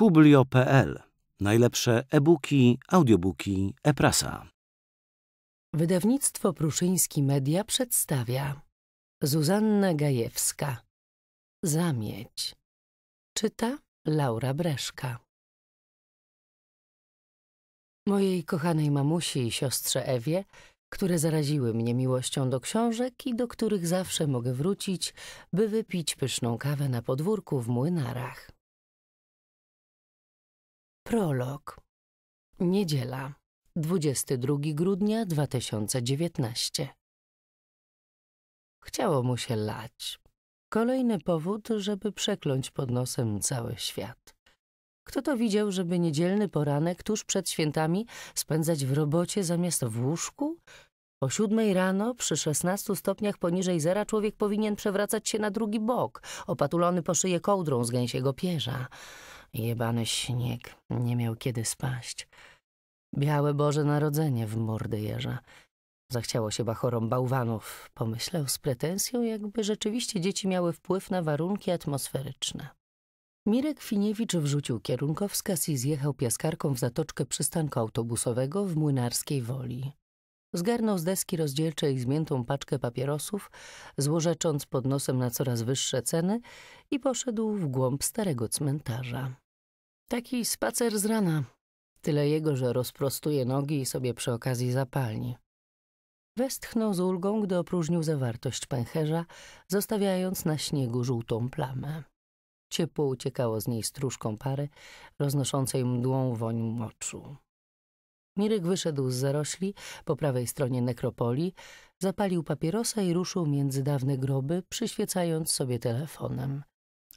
Publio.pl. Najlepsze e-booki, audiobooki, e-prasa. Wydawnictwo Pruszyński Media przedstawia Zuzanna Gajewska. Zamieć. Czyta Laura Breszka. Mojej kochanej mamusi i siostrze Ewie, które zaraziły mnie miłością do książek i do których zawsze mogę wrócić, by wypić pyszną kawę na podwórku w Młynarach. Prolog. Niedziela, 22 grudnia 2019. Chciało mu się lać. Kolejny powód, żeby przekląć pod nosem cały świat. Kto to widział, żeby niedzielny poranek tuż przed świętami spędzać w robocie zamiast w łóżku? O 7 rano przy 16 stopniach poniżej zera człowiek powinien przewracać się na drugi bok, opatulony po szyję kołdrą z gęsiego pierza. Jebany śnieg, nie miał kiedy spaść. Białe Boże Narodzenie w mordy jeża. Zachciało się bachorom bałwanów, pomyślał z pretensją, jakby rzeczywiście dzieci miały wpływ na warunki atmosferyczne. Mirek Finiewicz wrzucił kierunkowskaz i zjechał piaskarką w zatoczkę przystanku autobusowego w Młynarskiej Woli. Zgarnął z deski rozdzielczej zmiętą paczkę papierosów, złorzecząc pod nosem na coraz wyższe ceny, i poszedł w głąb starego cmentarza. Taki spacer z rana. Tyle jego, że rozprostuje nogi i sobie przy okazji zapalni. Westchnął z ulgą, gdy opróżnił zawartość pęcherza, zostawiając na śniegu żółtą plamę. Ciepło uciekało z niej stróżką pary, roznoszącej mdłą woń moczu. Mirek wyszedł z zarośli po prawej stronie nekropolii, zapalił papierosa i ruszył między dawne groby, przyświecając sobie telefonem.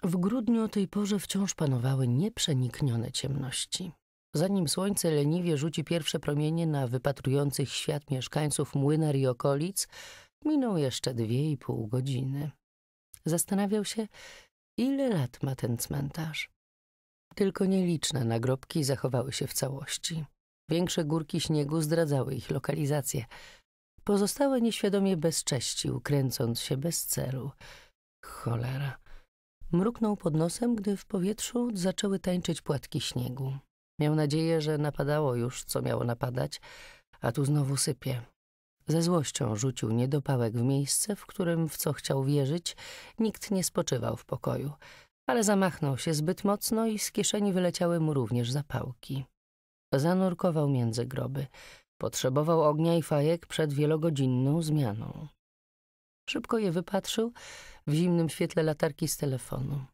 W grudniu o tej porze wciąż panowały nieprzeniknione ciemności. Zanim słońce leniwie rzuci pierwsze promienie na wypatrujących świat mieszkańców Młynar i okolic, minął jeszcze 2,5 godziny. Zastanawiał się, ile lat ma ten cmentarz. Tylko nieliczne nagrobki zachowały się w całości. Większe górki śniegu zdradzały ich lokalizację. Pozostałe nieświadomie bezcześcił, kręcąc się bez celu. Cholera. Mruknął pod nosem, gdy w powietrzu zaczęły tańczyć płatki śniegu. Miał nadzieję, że napadało już, co miało napadać, a tu znowu sypie. Ze złością rzucił niedopałek w miejsce, w którym, w co chciał wierzyć, nikt nie spoczywał w pokoju. Ale zamachnął się zbyt mocno i z kieszeni wyleciały mu również zapałki. Zanurkował między groby. Potrzebował ognia i fajek przed wielogodzinną zmianą. Szybko je wypatrzył w zimnym świetle latarki z telefonu.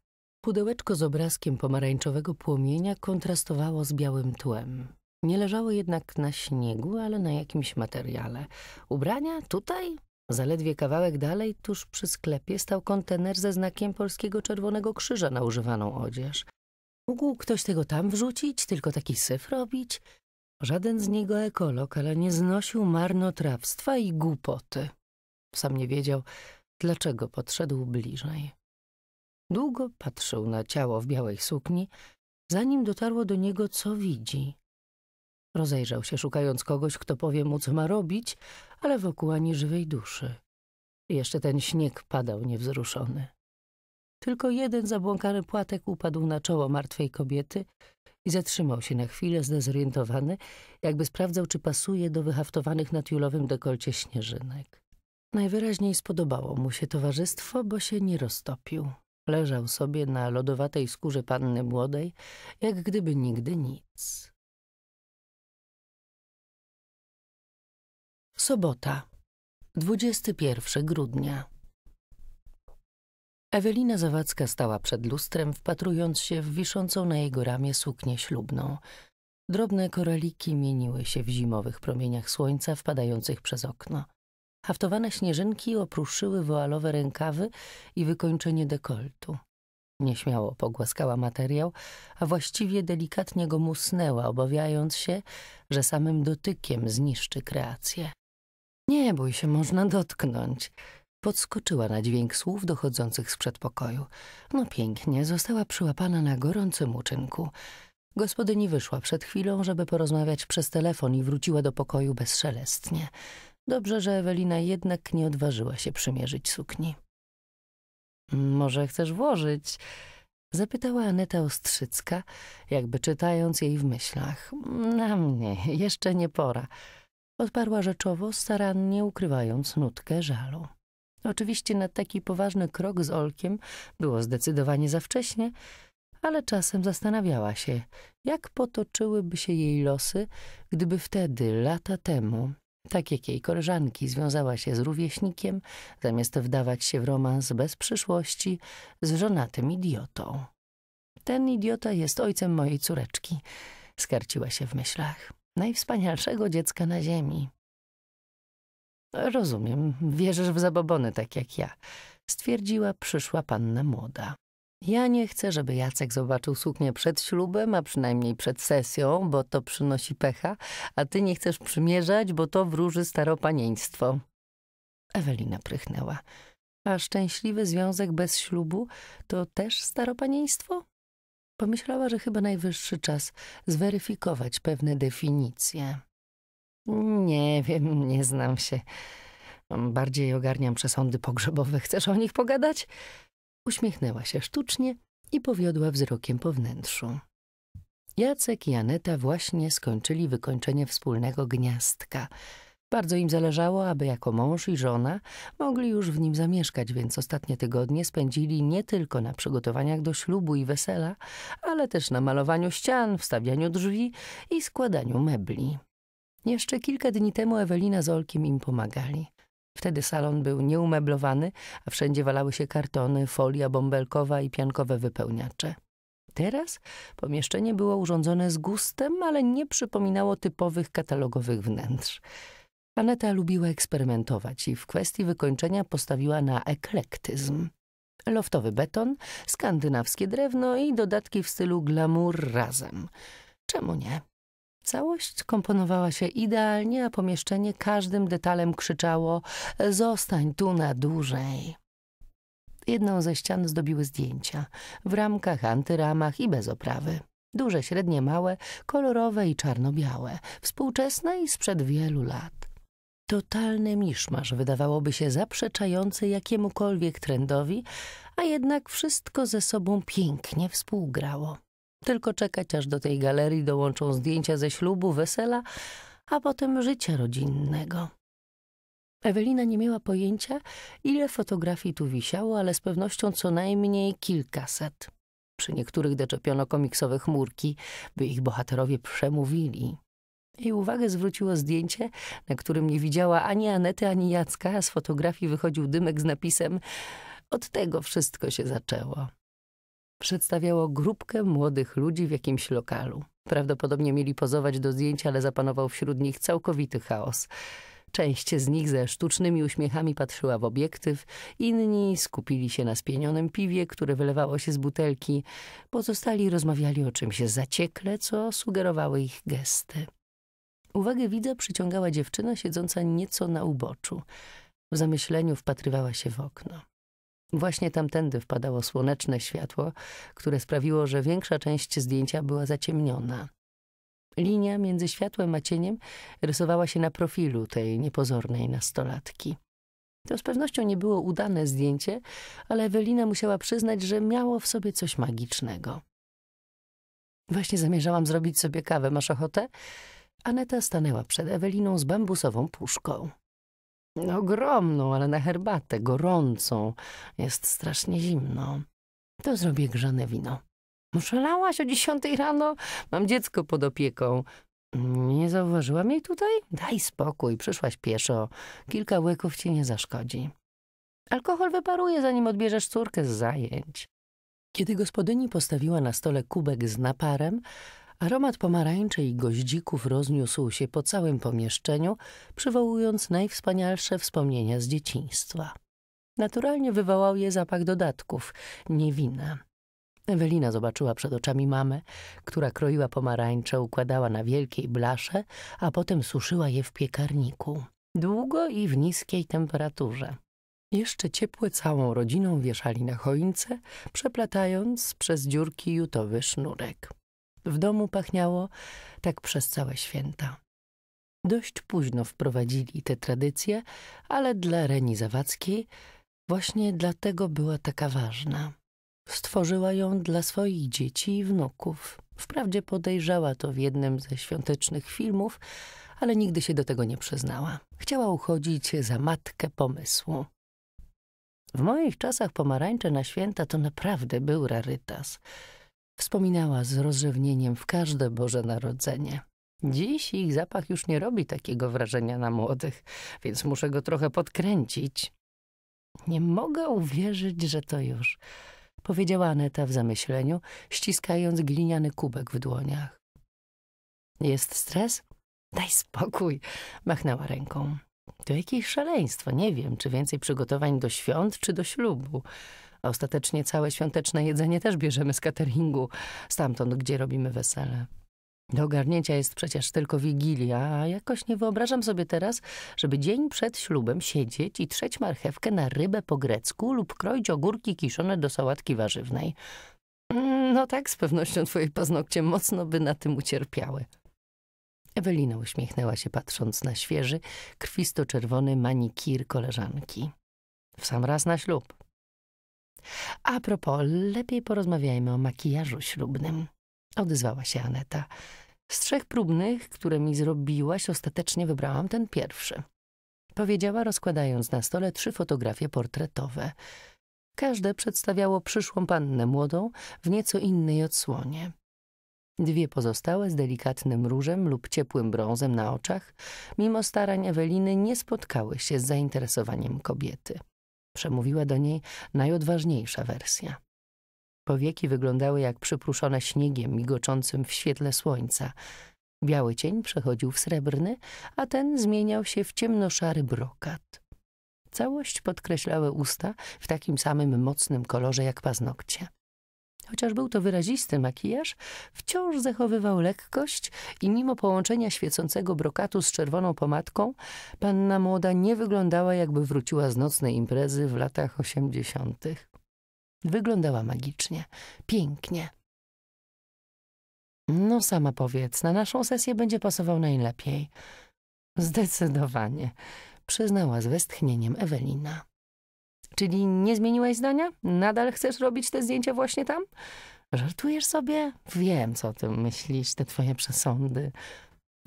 Pudełeczko z obrazkiem pomarańczowego płomienia kontrastowało z białym tłem. Nie leżało jednak na śniegu, ale na jakimś materiale. Ubrania? Tutaj? Zaledwie kawałek dalej, tuż przy sklepie, stał kontener ze znakiem Polskiego Czerwonego Krzyża na używaną odzież. Mógł ktoś tego tam wrzucić, tylko taki syf robić? Żaden z niego ekolog, ale nie znosił marnotrawstwa i głupoty. Sam nie wiedział, dlaczego podszedł bliżej. Długo patrzył na ciało w białej sukni, zanim dotarło do niego, co widzi. Rozejrzał się, szukając kogoś, kto powie mu, co ma robić, ale wokół ani żywej duszy. Jeszcze ten śnieg padał niewzruszony. Tylko jeden zabłąkany płatek upadł na czoło martwej kobiety i zatrzymał się na chwilę, zdezorientowany, jakby sprawdzał, czy pasuje do wyhaftowanych na tiulowym dekolcie śnieżynek. Najwyraźniej spodobało mu się towarzystwo, bo się nie roztopił. Leżał sobie na lodowatej skórze panny młodej, jak gdyby nigdy nic. Sobota, 21 grudnia. Ewelina Zawadzka stała przed lustrem, wpatrując się w wiszącą na jego ramię suknię ślubną. Drobne koraliki mieniły się w zimowych promieniach słońca wpadających przez okno. Haftowane śnieżynki opruszyły woalowe rękawy i wykończenie dekoltu. Nieśmiało pogłaskała materiał, a właściwie delikatnie go musnęła, obawiając się, że samym dotykiem zniszczy kreację. Nie bój się, można dotknąć. Podskoczyła na dźwięk słów dochodzących z przedpokoju. No pięknie, została przyłapana na gorącym uczynku. Gospodyni wyszła przed chwilą, żeby porozmawiać przez telefon, i wróciła do pokoju bezszelestnie. Dobrze, że Ewelina jednak nie odważyła się przymierzyć sukni. Może chcesz włożyć? Zapytała Aneta Ostrzycka, jakby czytając jej w myślach. Na mnie, jeszcze nie pora. Odparła rzeczowo, starannie ukrywając nutkę żalu. Oczywiście na taki poważny krok z Olkiem było zdecydowanie za wcześnie, ale czasem zastanawiała się, jak potoczyłyby się jej losy, gdyby wtedy, lata temu, tak jak jej koleżanki, związała się z rówieśnikiem, zamiast wdawać się w romans bez przyszłości z żonatym idiotą. Ten idiota jest ojcem mojej córeczki, skarciła się w myślach. Najwspanialszego dziecka na ziemi. Rozumiem, wierzysz w zabobony tak jak ja, stwierdziła przyszła panna młoda. Ja nie chcę, żeby Jacek zobaczył suknię przed ślubem, a przynajmniej przed sesją, bo to przynosi pecha, a ty nie chcesz przymierzać, bo to wróży staropanieństwo. Ewelina prychnęła. A szczęśliwy związek bez ślubu to też staropanieństwo? Pomyślała, że chyba najwyższy czas zweryfikować pewne definicje. Nie wiem, nie znam się. Bardziej ogarniam przesądy pogrzebowe. Chcesz o nich pogadać? Uśmiechnęła się sztucznie i powiodła wzrokiem po wnętrzu. Jacek i Aneta właśnie skończyli wykończenie wspólnego gniazdka. Bardzo im zależało, aby jako mąż i żona mogli już w nim zamieszkać, więc ostatnie tygodnie spędzili nie tylko na przygotowaniach do ślubu i wesela, ale też na malowaniu ścian, wstawianiu drzwi i składaniu mebli. Jeszcze kilka dni temu Ewelina z Olkiem im pomagali. Wtedy salon był nieumeblowany, a wszędzie walały się kartony, folia bąbelkowa i piankowe wypełniacze. Teraz pomieszczenie było urządzone z gustem, ale nie przypominało typowych katalogowych wnętrz. Aneta lubiła eksperymentować i w kwestii wykończenia postawiła na eklektyzm. Loftowy beton, skandynawskie drewno i dodatki w stylu glamour razem. Czemu nie? Całość komponowała się idealnie, a pomieszczenie każdym detalem krzyczało – zostań tu na dłużej. Jedną ze ścian zdobiły zdjęcia – w ramkach, antyramach i bez oprawy. Duże, średnie, małe, kolorowe i czarno-białe, współczesne i sprzed wielu lat. Totalny miszmasz wydawałoby się zaprzeczający jakiemukolwiek trendowi, a jednak wszystko ze sobą pięknie współgrało. Tylko czekać, aż do tej galerii dołączą zdjęcia ze ślubu, wesela, a potem życia rodzinnego. Ewelina nie miała pojęcia, ile fotografii tu wisiało, ale z pewnością co najmniej kilkaset. Przy niektórych doczepiono komiksowe chmurki, by ich bohaterowie przemówili. Jej uwagę zwróciło zdjęcie, na którym nie widziała ani Anety, ani Jacka, a z fotografii wychodził dymek z napisem „Od tego wszystko się zaczęło”. Przedstawiało grupkę młodych ludzi w jakimś lokalu. Prawdopodobnie mieli pozować do zdjęcia, ale zapanował wśród nich całkowity chaos. Część z nich ze sztucznymi uśmiechami patrzyła w obiektyw, inni skupili się na spienionym piwie, które wylewało się z butelki. Pozostali rozmawiali o czymś zaciekle, co sugerowały ich gesty. Uwagę widza przyciągała dziewczyna siedząca nieco na uboczu. W zamyśleniu wpatrywała się w okno. Właśnie tamtędy wpadało słoneczne światło, które sprawiło, że większa część zdjęcia była zaciemniona. Linia między światłem a cieniem rysowała się na profilu tej niepozornej nastolatki. To z pewnością nie było udane zdjęcie, ale Ewelina musiała przyznać, że miało w sobie coś magicznego. Właśnie zamierzałam zrobić sobie kawę. Masz ochotę? Aneta stanęła przed Eweliną z bambusową puszką. Ogromną, ale na herbatę, gorącą. Jest strasznie zimno. To zrobię grzane wino. Oszalałaś o 10 rano? Mam dziecko pod opieką. Nie zauważyłam jej tutaj? Daj spokój, przyszłaś pieszo. Kilka łyków ci nie zaszkodzi. Alkohol wyparuje, zanim odbierzesz córkę z zajęć. Kiedy gospodyni postawiła na stole kubek z naparem, aromat pomarańczy i goździków rozniósł się po całym pomieszczeniu, przywołując najwspanialsze wspomnienia z dzieciństwa. Naturalnie wywołał je zapach dodatków, nie wina. Ewelina zobaczyła przed oczami mamę, która kroiła pomarańcze, układała na wielkiej blasze, a potem suszyła je w piekarniku. Długo i w niskiej temperaturze. Jeszcze ciepłe całą rodziną wieszali na choince, przeplatając przez dziurki jutowy sznurek. W domu pachniało tak przez całe święta. Dość późno wprowadzili te tradycje, ale dla Reni Zawadzkiej właśnie dlatego była taka ważna. stworzyła ją dla swoich dzieci i wnuków. Wprawdzie podejrzała to w jednym ze świątecznych filmów, ale nigdy się do tego nie przyznała. Chciała uchodzić za matkę pomysłu. W moich czasach pomarańcze na święta to naprawdę był rarytas. Wspominała z rozrzewnieniem w każde Boże Narodzenie. Dziś ich zapach już nie robi takiego wrażenia na młodych, więc muszę go trochę podkręcić. Nie mogę uwierzyć, że to już, powiedziała Aneta w zamyśleniu, ściskając gliniany kubek w dłoniach. Jest stres? Daj spokój, machnęła ręką. To jakieś szaleństwo, nie wiem, czy więcej przygotowań do świąt, czy do ślubu. A ostatecznie całe świąteczne jedzenie też bierzemy z cateringu, stamtąd, gdzie robimy wesele. Do ogarnięcia jest przecież tylko Wigilia, a jakoś nie wyobrażam sobie teraz, żeby dzień przed ślubem siedzieć i trzeć marchewkę na rybę po grecku lub kroić ogórki kiszone do sałatki warzywnej. No tak, z pewnością twoje paznokcie mocno by na tym ucierpiały. Ewelina uśmiechnęła się, patrząc na świeży, krwisto-czerwony manikir koleżanki. W sam raz na ślub. A propos, lepiej porozmawiajmy o makijażu ślubnym. Odezwała się Aneta. Z 3 próbnych, które mi zrobiłaś, ostatecznie wybrałam ten pierwszy. Powiedziała, rozkładając na stole 3 fotografie portretowe. Każde przedstawiało przyszłą pannę młodą w nieco innej odsłonie. 2 pozostałe z delikatnym różem lub ciepłym brązem na oczach, mimo starań Eweliny, nie spotkały się z zainteresowaniem kobiety. Przemówiła do niej najodważniejsza wersja. Powieki wyglądały jak przypruszone śniegiem migoczącym w świetle słońca. Biały cień przechodził w srebrny, a ten zmieniał się w ciemnoszary brokat. Całość podkreślały usta w takim samym mocnym kolorze jak paznokcie. Chociaż był to wyrazisty makijaż, wciąż zachowywał lekkość i mimo połączenia świecącego brokatu z czerwoną pomadką, panna młoda nie wyglądała, jakby wróciła z nocnej imprezy w latach 80. Wyglądała magicznie, pięknie. No sama powiedz, na naszą sesję będzie pasował najlepiej. Zdecydowanie, przyznała z westchnieniem Ewelina. Czyli nie zmieniłaś zdania? Nadal chcesz robić te zdjęcia właśnie tam? Żartujesz sobie? Wiem, co o tym myślisz, te twoje przesądy.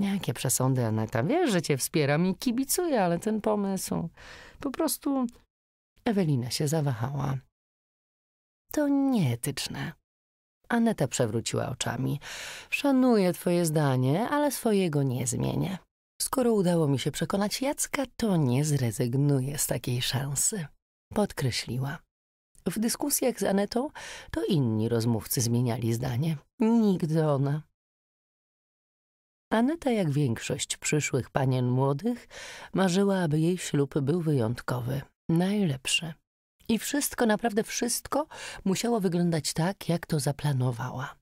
Jakie przesądy, Aneta? Wiesz, że cię wspieram i kibicuję, ale ten pomysł... Po prostu... Ewelina się zawahała. To nieetyczne. Aneta przewróciła oczami. Szanuję twoje zdanie, ale swojego nie zmienię. Skoro udało mi się przekonać Jacka, to nie zrezygnuję z takiej szansy. Podkreśliła. W dyskusjach z Anetą to inni rozmówcy zmieniali zdanie. Nigdy ona. Aneta, jak większość przyszłych panien młodych, marzyła, aby jej ślub był wyjątkowy, najlepszy. I wszystko, naprawdę wszystko musiało wyglądać tak, jak to zaplanowała.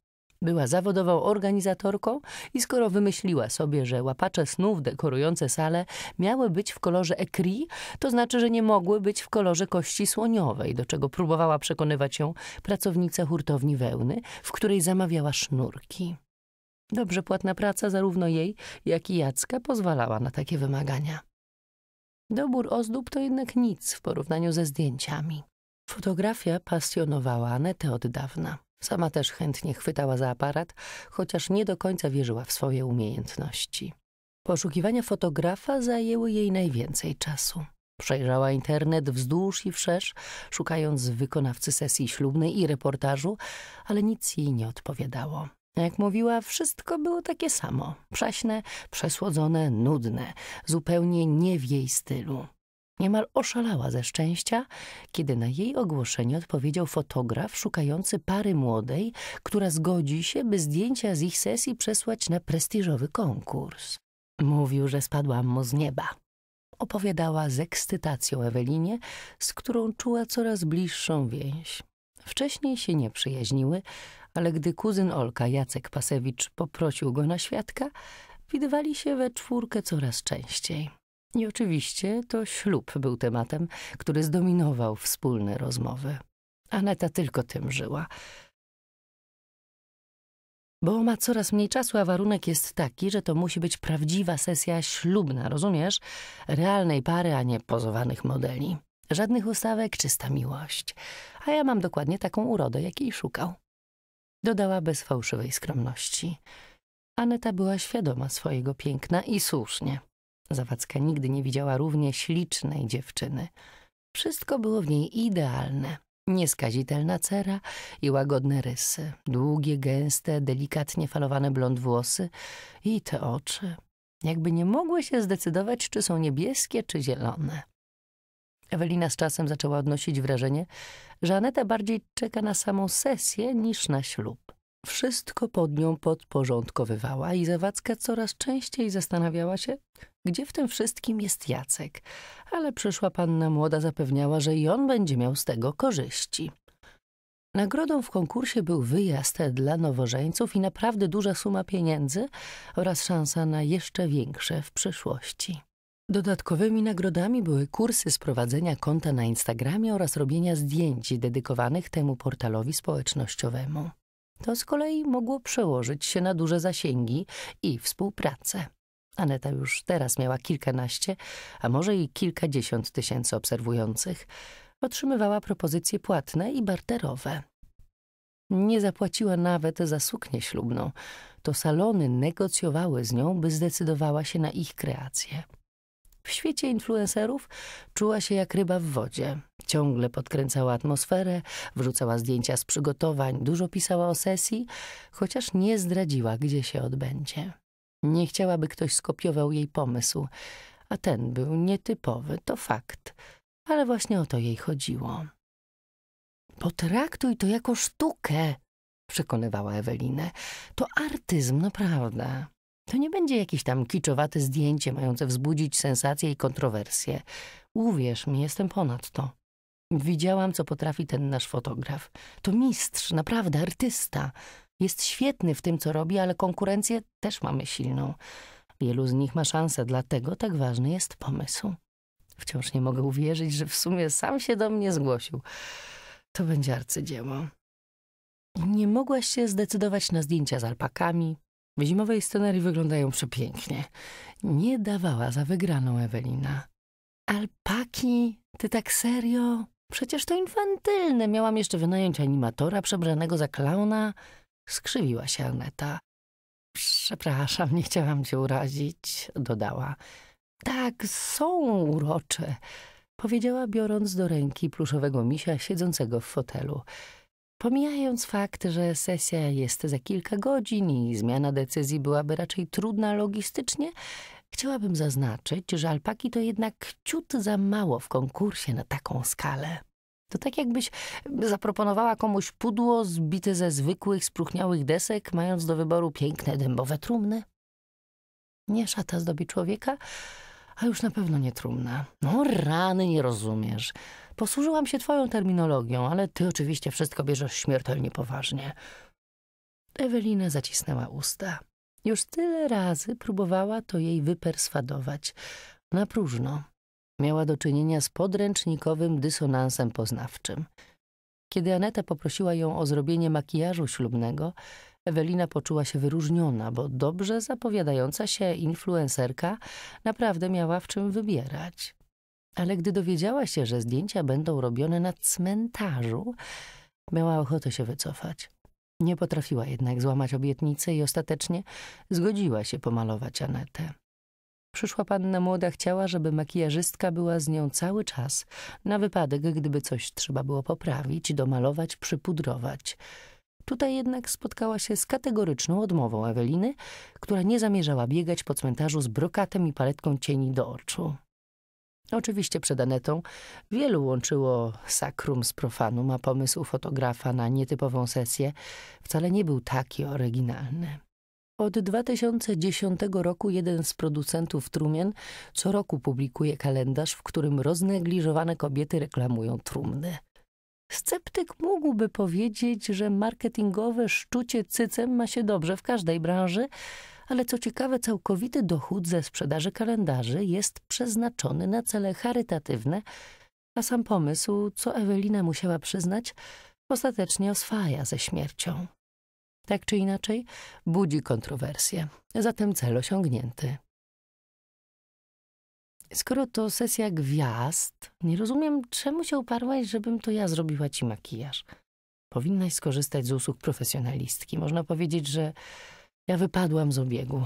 Była zawodową organizatorką i skoro wymyśliła sobie, że łapacze snów dekorujące salę miały być w kolorze écrit, to znaczy, że nie mogły być w kolorze kości słoniowej, do czego próbowała przekonywać ją pracownica hurtowni wełny, w której zamawiała sznurki. Dobrze płatna praca zarówno jej, jak i Jacka pozwalała na takie wymagania. Dobór ozdób to jednak nic w porównaniu ze zdjęciami. Fotografia pasjonowała Anetę od dawna. Sama też chętnie chwytała za aparat, chociaż nie do końca wierzyła w swoje umiejętności. Poszukiwania fotografa zajęły jej najwięcej czasu. Przejrzała internet wzdłuż i wszerz, szukając wykonawcy sesji ślubnej i reportażu, ale nic jej nie odpowiadało. Jak mówiła, wszystko było takie samo. Przaśne, przesłodzone, nudne, zupełnie nie w jej stylu. Niemal oszalała ze szczęścia, kiedy na jej ogłoszenie odpowiedział fotograf szukający pary młodej, która zgodzi się, by zdjęcia z ich sesji przesłać na prestiżowy konkurs. Mówił, że spadła mu z nieba. Opowiadała z ekscytacją Ewelinie, z którą czuła coraz bliższą więź. Wcześniej się nie przyjaźniły, ale gdy kuzyn Olka, Jacek Pasewicz, poprosił go na świadka, widywali się we czwórkę coraz częściej. I oczywiście to ślub był tematem, który zdominował wspólne rozmowy. Aneta tylko tym żyła. Bo ma coraz mniej czasu, a warunek jest taki, że to musi być prawdziwa sesja ślubna, rozumiesz? Realnej pary, a nie pozowanych modeli. Żadnych ustawek, czysta miłość. A ja mam dokładnie taką urodę, jakiej szukał. Dodała bez fałszywej skromności. Aneta była świadoma swojego piękna i słusznie. Zawadzka nigdy nie widziała równie ślicznej dziewczyny. Wszystko było w niej idealne. Nieskazitelna cera i łagodne rysy. Długie, gęste, delikatnie falowane blond włosy i te oczy. Jakby nie mogły się zdecydować, czy są niebieskie, czy zielone. Ewelina z czasem zaczęła odnosić wrażenie, że Aneta bardziej czeka na samą sesję niż na ślub. Wszystko pod nią podporządkowywała i Zawadzka coraz częściej zastanawiała się, gdzie w tym wszystkim jest Jacek, ale przyszła panna młoda zapewniała, że i on będzie miał z tego korzyści. Nagrodą w konkursie był wyjazd dla nowożeńców i naprawdę duża suma pieniędzy oraz szansa na jeszcze większe w przyszłości. Dodatkowymi nagrodami były kursy z prowadzenia konta na Instagramie oraz robienia zdjęć dedykowanych temu portalowi społecznościowemu. To z kolei mogło przełożyć się na duże zasięgi i współpracę. Aneta już teraz miała kilkanaście, a może i kilkadziesiąt tysięcy obserwujących. Otrzymywała propozycje płatne i barterowe. Nie zapłaciła nawet za suknię ślubną. To salony negocjowały z nią, by zdecydowała się na ich kreację. W świecie influencerów czuła się jak ryba w wodzie. Ciągle podkręcała atmosferę, wrzucała zdjęcia z przygotowań, dużo pisała o sesji, chociaż nie zdradziła, gdzie się odbędzie. Nie chciała, by ktoś skopiował jej pomysł, a ten był nietypowy, to fakt, ale właśnie o to jej chodziło. Potraktuj to jako sztukę, przekonywała Ewelinę. To artyzm, naprawdę. To nie będzie jakieś tam kiczowate zdjęcie mające wzbudzić sensację i kontrowersję. Uwierz mi, jestem ponad to. Widziałam, co potrafi ten nasz fotograf. To mistrz, naprawdę artysta. Jest świetny w tym, co robi, ale konkurencję też mamy silną. Wielu z nich ma szansę, dlatego tak ważny jest pomysł. Wciąż nie mogę uwierzyć, że w sumie sam się do mnie zgłosił. To będzie arcydzieło. Nie mogłaś się zdecydować na zdjęcia z alpakami. Zimowej scenerii wyglądają przepięknie. Nie dawała za wygraną Ewelina. Alpaki? Ty tak serio? Przecież to infantylne. Miałam jeszcze wynająć animatora przebranego za klauna. Skrzywiła się Aneta. Przepraszam, nie chciałam cię urazić, dodała. Tak, są urocze, powiedziała, biorąc do ręki pluszowego misia siedzącego w fotelu. Pomijając fakt, że sesja jest za kilka godzin i zmiana decyzji byłaby raczej trudna logistycznie, chciałabym zaznaczyć, że alpaki to jednak ciut za mało w konkursie na taką skalę. To tak jakbyś zaproponowała komuś pudło zbite ze zwykłych, spróchniałych desek, mając do wyboru piękne, dębowe trumny. Nie szata zdobi człowieka, a już na pewno nie trumna. No rany, nie rozumiesz. Posłużyłam się twoją terminologią, ale ty oczywiście wszystko bierzesz śmiertelnie poważnie. Ewelina zacisnęła usta. Już tyle razy próbowała to jej wyperswadować. Na próżno. Miała do czynienia z podręcznikowym dysonansem poznawczym. Kiedy Aneta poprosiła ją o zrobienie makijażu ślubnego, Ewelina poczuła się wyróżniona, bo dobrze zapowiadająca się influencerka naprawdę miała w czym wybierać. Ale gdy dowiedziała się, że zdjęcia będą robione na cmentarzu, miała ochotę się wycofać. Nie potrafiła jednak złamać obietnicy i ostatecznie zgodziła się pomalować Anetę. Przyszła panna młoda chciała, żeby makijażystka była z nią cały czas, na wypadek, gdyby coś trzeba było poprawić, domalować, przypudrować. Tutaj jednak spotkała się z kategoryczną odmową Eweliny, która nie zamierzała biegać po cmentarzu z brokatem i paletką cieni do oczu. Oczywiście przed Anetą wielu łączyło sakrum z profanum, a pomysł fotografa na nietypową sesję wcale nie był taki oryginalny. Od 2010 roku jeden z producentów trumien co roku publikuje kalendarz, w którym roznegliżowane kobiety reklamują trumny. Sceptyk mógłby powiedzieć, że marketingowe szczucie cycem ma się dobrze w każdej branży, ale co ciekawe, całkowity dochód ze sprzedaży kalendarzy jest przeznaczony na cele charytatywne, a sam pomysł, co Ewelina musiała przyznać, ostatecznie oswaja ze śmiercią. Tak czy inaczej, budzi kontrowersje, zatem cel osiągnięty. Skoro to sesja gwiazd, nie rozumiem, czemu się uparłaś, żebym to ja zrobiła ci makijaż. Powinnaś skorzystać z usług profesjonalistki. Można powiedzieć, że ja wypadłam z obiegu.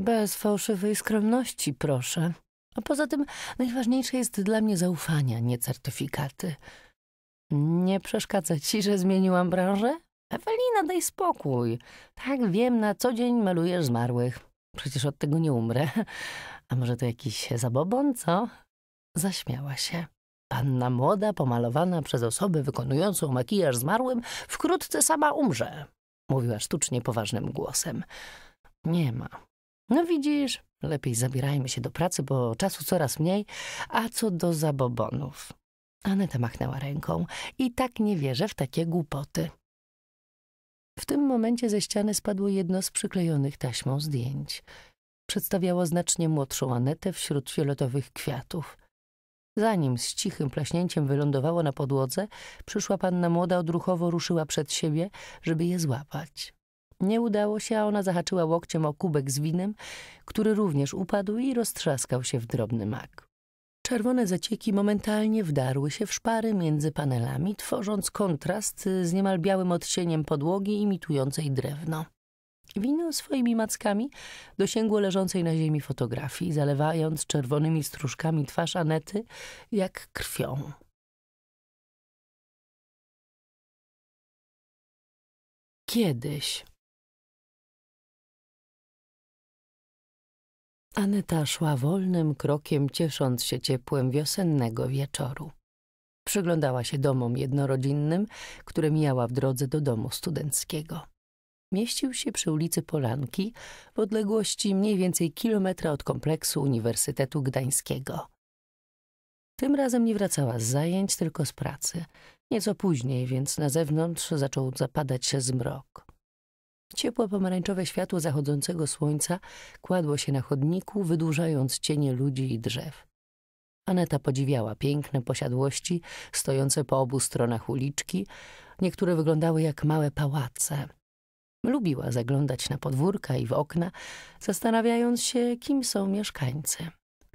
Bez fałszywej skromności, proszę. A poza tym najważniejsze jest dla mnie zaufanie, nie certyfikaty. Nie przeszkadza ci, że zmieniłam branżę? Ewelina, daj spokój. Tak, wiem, na co dzień malujesz zmarłych. Przecież od tego nie umrę. A może to jakiś zabobon, co? Zaśmiała się. Panna młoda, pomalowana przez osobę wykonującą makijaż zmarłym, wkrótce sama umrze. Mówiła sztucznie poważnym głosem. Nie ma. No widzisz, lepiej zabierajmy się do pracy, bo czasu coraz mniej. A co do zabobonów? Aneta machnęła ręką. I tak nie wierzę w takie głupoty. W tym momencie ze ściany spadło jedno z przyklejonych taśmą zdjęć. Przedstawiało znacznie młodszą Anetę wśród fioletowych kwiatów. Zanim z cichym plaśnięciem wylądowało na podłodze, przyszła panna młoda odruchowo ruszyła przed siebie, żeby je złapać. Nie udało się, a ona zahaczyła łokciem o kubek z winem, który również upadł i roztrzaskał się w drobny mak. Czerwone zacieki momentalnie wdarły się w szpary między panelami, tworząc kontrast z niemal białym odcieniem podłogi imitującej drewno. Wino swoimi mackami dosięgło leżącej na ziemi fotografii, zalewając czerwonymi stróżkami twarz Anety jak krwią. Kiedyś. Aneta szła wolnym krokiem, ciesząc się ciepłem wiosennego wieczoru. Przyglądała się domom jednorodzinnym, które mijała w drodze do domu studenckiego. Mieścił się przy ulicy Polanki w odległości mniej więcej kilometra od kompleksu Uniwersytetu Gdańskiego. Tym razem nie wracała z zajęć, tylko z pracy. Nieco później, więc na zewnątrz zaczął zapadać się zmrok. Ciepłe pomarańczowe światło zachodzącego słońca kładło się na chodniku, wydłużając cienie ludzi i drzew. Aneta podziwiała piękne posiadłości stojące po obu stronach uliczki. Niektóre wyglądały jak małe pałace. Lubiła zaglądać na podwórka i w okna, zastanawiając się, kim są mieszkańcy,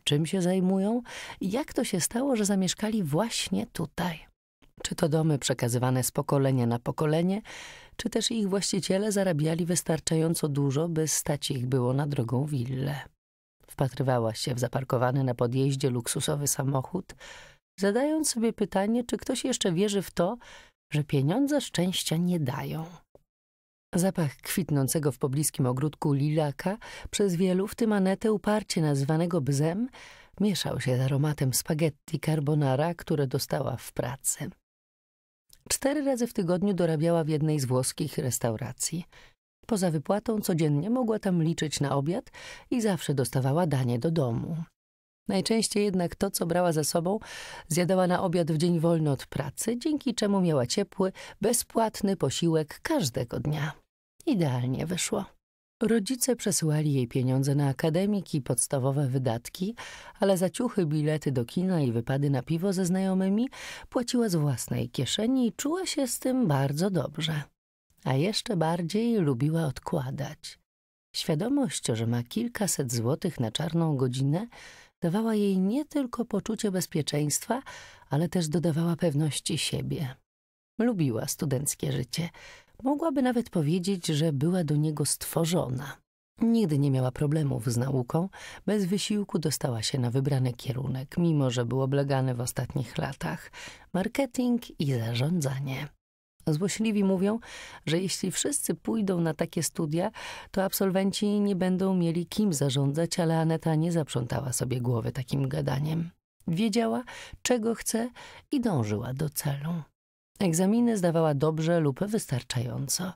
czym się zajmują i jak to się stało, że zamieszkali właśnie tutaj. Czy to domy przekazywane z pokolenia na pokolenie, czy też ich właściciele zarabiali wystarczająco dużo, by stać ich było na drogą willę. Wpatrywała się w zaparkowany na podjeździe luksusowy samochód, zadając sobie pytanie, czy ktoś jeszcze wierzy w to, że pieniądze szczęścia nie dają. Zapach kwitnącego w pobliskim ogródku lilaka, przez wielu, w tym Anetę uparcie nazwanego bzem, mieszał się z aromatem spaghetti carbonara, które dostała w pracy. 4 razy w tygodniu dorabiała w jednej z włoskich restauracji. Poza wypłatą codziennie mogła tam liczyć na obiad i zawsze dostawała danie do domu. Najczęściej jednak to, co brała ze sobą, zjadała na obiad w dzień wolny od pracy, dzięki czemu miała ciepły, bezpłatny posiłek każdego dnia. Idealnie wyszło. Rodzice przesyłali jej pieniądze na akademiki i podstawowe wydatki, ale za ciuchy, bilety do kina i wypady na piwo ze znajomymi płaciła z własnej kieszeni i czuła się z tym bardzo dobrze. A jeszcze bardziej lubiła odkładać. Świadomość, że ma kilkaset złotych na czarną godzinę, dawała jej nie tylko poczucie bezpieczeństwa, ale też dodawała pewności siebie. Lubiła studenckie życie. Mogłaby nawet powiedzieć, że była do niego stworzona. Nigdy nie miała problemów z nauką. Bez wysiłku dostała się na wybrany kierunek, mimo że był oblegany w ostatnich latach. Marketing i zarządzanie. Złośliwi mówią, że jeśli wszyscy pójdą na takie studia, to absolwenci nie będą mieli kim zarządzać, ale Aneta nie zaprzątała sobie głowy takim gadaniem. Wiedziała, czego chce i dążyła do celu. Egzaminy zdawała dobrze lub wystarczająco.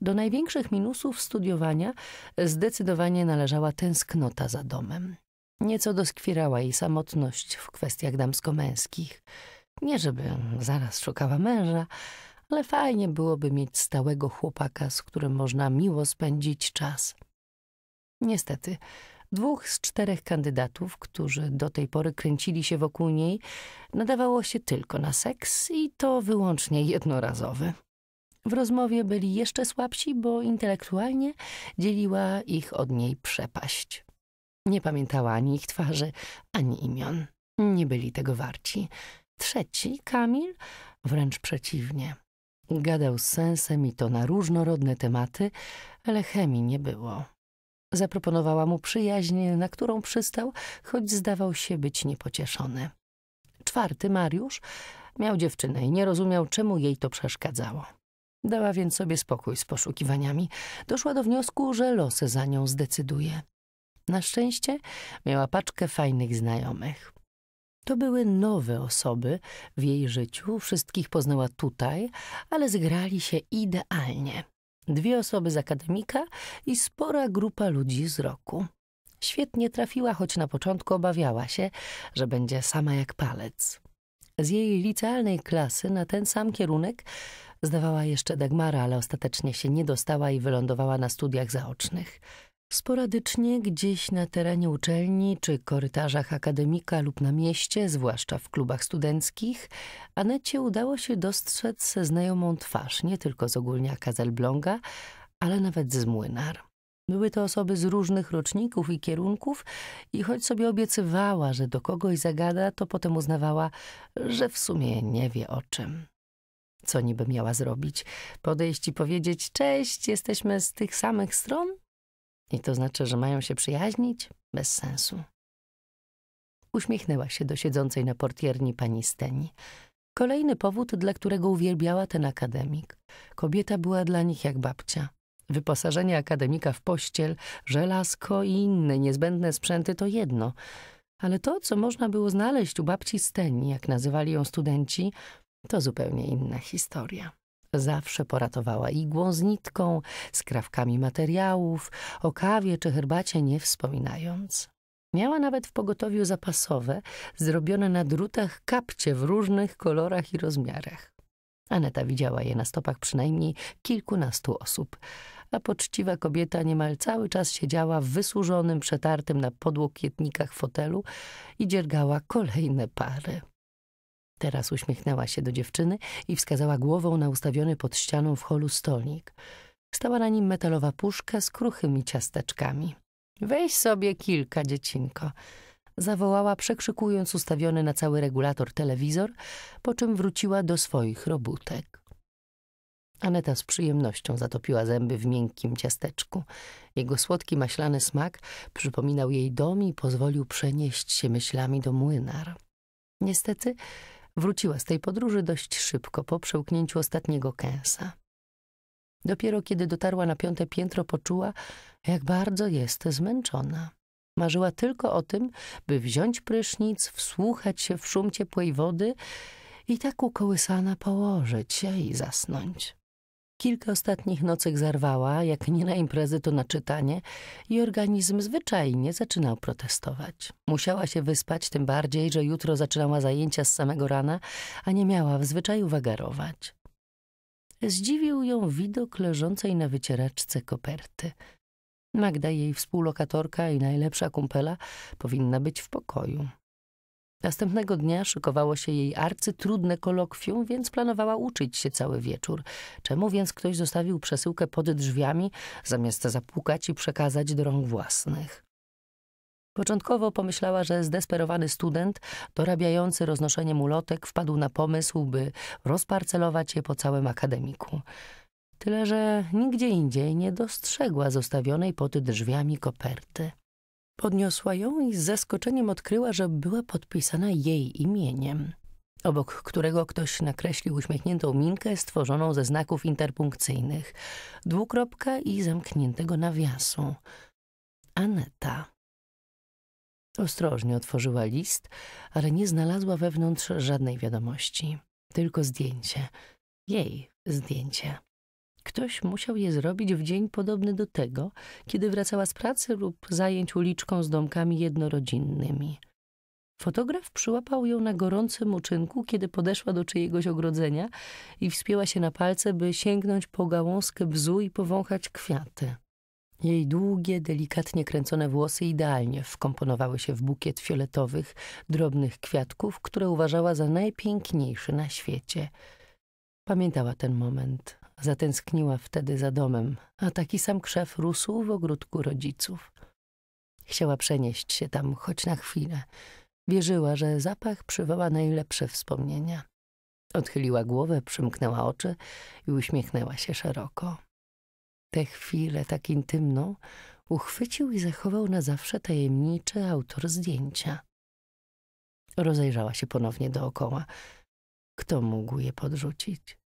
Do największych minusów studiowania zdecydowanie należała tęsknota za domem. Nieco doskwierała jej samotność w kwestiach damsko-męskich. Nie żeby zaraz szukała męża, ale fajnie byłoby mieć stałego chłopaka, z którym można miło spędzić czas. Niestety, 2 z 4 kandydatów, którzy do tej pory kręcili się wokół niej, nadawało się tylko na seks i to wyłącznie jednorazowy. W rozmowie byli jeszcze słabsi, bo intelektualnie dzieliła ich od niej przepaść. Nie pamiętała ani ich twarzy, ani imion. Nie byli tego warci. Trzeci, Kamil, wręcz przeciwnie. Gadał z sensem i to na różnorodne tematy, ale chemii nie było. Zaproponowała mu przyjaźń, na którą przystał, choć zdawał się być niepocieszony. Czwarty, Mariusz, miał dziewczynę i nie rozumiał, czemu jej to przeszkadzało. Dała więc sobie spokój z poszukiwaniami. Doszła do wniosku, że los za nią zdecyduje. Na szczęście miała paczkę fajnych znajomych. To były nowe osoby w jej życiu. Wszystkich poznała tutaj, ale zgrali się idealnie. Dwie osoby z akademika i spora grupa ludzi z roku. Świetnie trafiła, choć na początku obawiała się, że będzie sama jak palec. Z jej licealnej klasy na ten sam kierunek zdawała jeszcze Dagmara, ale ostatecznie się nie dostała i wylądowała na studiach zaocznych. Sporadycznie gdzieś na terenie uczelni czy korytarzach akademika lub na mieście, zwłaszcza w klubach studenckich, Anecie udało się dostrzec znajomą twarz nie tylko z ogólniaka z Elbląga, ale nawet z Młynar. Były to osoby z różnych roczników i kierunków i choć sobie obiecywała, że do kogoś zagada, to potem uznawała, że w sumie nie wie o czym. Co niby miała zrobić? Podejść i powiedzieć: cześć, jesteśmy z tych samych stron? I to znaczy, że mają się przyjaźnić? Bez sensu. Uśmiechnęła się do siedzącej na portierni pani Steni. Kolejny powód, dla którego uwielbiała ten akademik. Kobieta była dla nich jak babcia. Wyposażenie akademika w pościel, żelazko i inne niezbędne sprzęty to jedno. Ale to, co można było znaleźć u babci Steni, jak nazywali ją studenci, to zupełnie inna historia. Zawsze poratowała igłą z nitką, z krawkami materiałów, o kawie czy herbacie nie wspominając. Miała nawet w pogotowiu zapasowe, zrobione na drutach kapcie w różnych kolorach i rozmiarach. Aneta widziała je na stopach przynajmniej kilkunastu osób, a poczciwa kobieta niemal cały czas siedziała w wysłużonym, przetartym na podłokietnikach fotelu i dziergała kolejne pary. Teraz uśmiechnęła się do dziewczyny i wskazała głową na ustawiony pod ścianą w holu stolik. Stała na nim metalowa puszka z kruchymi ciasteczkami. Weź sobie kilka, dziecinko, zawołała, przekrzykując ustawiony na cały regulator telewizor, po czym wróciła do swoich robótek. Aneta z przyjemnością zatopiła zęby w miękkim ciasteczku. Jego słodki, maślany smak przypominał jej dom i pozwolił przenieść się myślami do Młynar. Niestety wróciła z tej podróży dość szybko po przełknięciu ostatniego kęsa. Dopiero kiedy dotarła na 5. piętro, poczuła, jak bardzo jest zmęczona. Marzyła tylko o tym, by wziąć prysznic, wsłuchać się w szum ciepłej wody i tak ukołysana położyć się i zasnąć. Kilka ostatnich nocek zarwała, jak nie na imprezy, to na czytanie i organizm zwyczajnie zaczynał protestować. Musiała się wyspać, tym bardziej, że jutro zaczynała zajęcia z samego rana, a nie miała w zwyczaju wagarować. Zdziwił ją widok leżącej na wycieraczce koperty. Magda, jej współlokatorka i najlepsza kumpela, powinna być w pokoju. Następnego dnia szykowało się jej arcytrudne kolokwium, więc planowała uczyć się cały wieczór. Czemu więc ktoś zostawił przesyłkę pod drzwiami, zamiast zapukać i przekazać do rąk własnych? Początkowo pomyślała, że zdesperowany student, dorabiający roznoszeniem ulotek, wpadł na pomysł, by rozparcelować je po całym akademiku. Tyle, że nigdzie indziej nie dostrzegła zostawionej pod drzwiami koperty. Podniosła ją i z zaskoczeniem odkryła, że była podpisana jej imieniem, obok którego ktoś nakreślił uśmiechniętą minkę stworzoną ze znaków interpunkcyjnych, dwukropka i zamkniętego nawiasu. Aneta. Ostrożnie otworzyła list, ale nie znalazła wewnątrz żadnej wiadomości. Tylko zdjęcie. Jej zdjęcie. Ktoś musiał je zrobić w dzień podobny do tego, kiedy wracała z pracy lub zajęć uliczką z domkami jednorodzinnymi. Fotograf przyłapał ją na gorącym uczynku, kiedy podeszła do czyjegoś ogrodzenia i wspięła się na palce, by sięgnąć po gałązkę bzu i powąchać kwiaty. Jej długie, delikatnie kręcone włosy idealnie wkomponowały się w bukiet fioletowych, drobnych kwiatków, które uważała za najpiękniejszy na świecie. Pamiętała ten moment. Zatęskniła wtedy za domem, a taki sam krzew rósł w ogródku rodziców. Chciała przenieść się tam choć na chwilę. Wierzyła, że zapach przywoła najlepsze wspomnienia. Odchyliła głowę, przymknęła oczy i uśmiechnęła się szeroko. Tę chwilę tak intymną uchwycił i zachował na zawsze tajemniczy autor zdjęcia. Rozejrzała się ponownie dookoła. Kto mógł je podrzucić?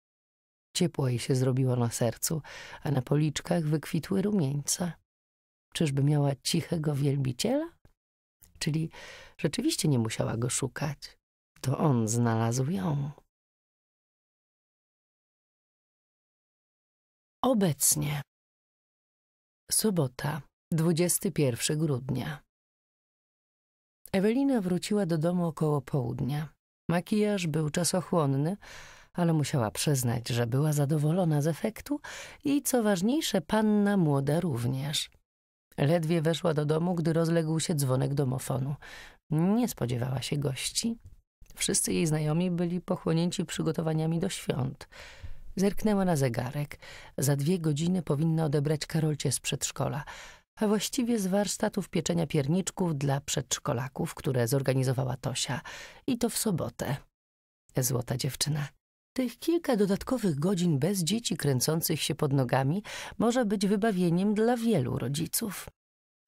Ciepło jej się zrobiło na sercu, a na policzkach wykwitły rumieńca. Czyżby miała cichego wielbiciela? Czyli rzeczywiście nie musiała go szukać. To on znalazł ją. Obecnie. Sobota, 21 grudnia. Ewelina wróciła do domu około południa. Makijaż był czasochłonny, ale musiała przyznać, że była zadowolona z efektu i, co ważniejsze, panna młoda również. Ledwie weszła do domu, gdy rozległ się dzwonek domofonu. Nie spodziewała się gości. Wszyscy jej znajomi byli pochłonięci przygotowaniami do świąt. Zerknęła na zegarek. Za 2 godziny powinna odebrać Karolcie z przedszkola, a właściwie z warsztatów pieczenia pierniczków dla przedszkolaków, które zorganizowała Tosia. I to w sobotę. Złota dziewczyna. Tych kilka dodatkowych godzin bez dzieci kręcących się pod nogami może być wybawieniem dla wielu rodziców.